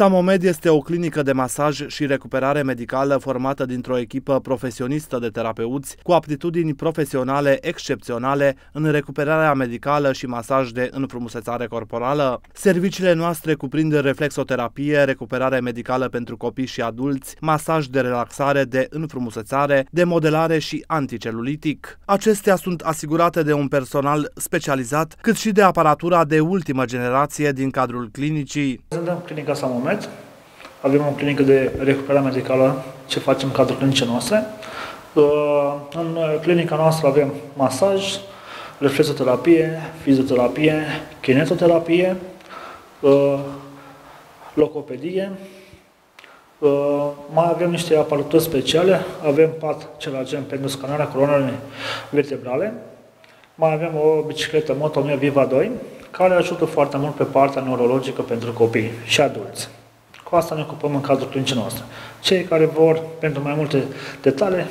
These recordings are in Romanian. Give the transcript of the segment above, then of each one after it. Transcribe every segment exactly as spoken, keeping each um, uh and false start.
Samomed este o clinică de masaj și recuperare medicală formată dintr-o echipă profesionistă de terapeuți cu aptitudini profesionale excepționale în recuperarea medicală și masaj de înfrumusețare corporală. Serviciile noastre cuprind reflexoterapie, recuperare medicală pentru copii și adulți, masaj de relaxare, de înfrumusețare, de modelare și anticelulitic. Acestea sunt asigurate de un personal specializat, cât și de aparatura de ultimă generație din cadrul clinicii. Suntem clinica Samomed, avem o clinică de recuperare medicală ce facem în cadrul clinicii noastre. În clinica noastră avem masaj, reflexoterapie, fizioterapie, kinetoterapie, locopedie. Mai avem niște aparaturi speciale, avem pat celagen pentru scanarea coloanei vertebrale, mai avem o bicicletă Motomia Viva doi, care ajută foarte mult pe partea neurologică pentru copii și adulți. Cu asta ne ocupăm în cadrul clinicii noastre. Cei care vor, pentru mai multe detalii,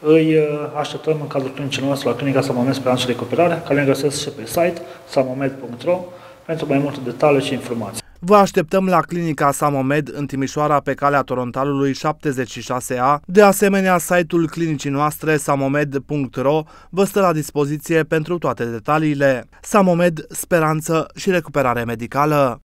îi așteptăm în cadrul clinicii noastre la clinica Samomed Speranță și Recuperare, care ne găsesc și pe site samomed punct ro pentru mai multe detalii și informații. Vă așteptăm la clinica Samomed în Timișoara, pe calea Torontalului șaptezeci și șase A. De asemenea, site-ul clinicii noastre samomed punct ro vă stă la dispoziție pentru toate detaliile. Samomed, speranță și recuperare medicală.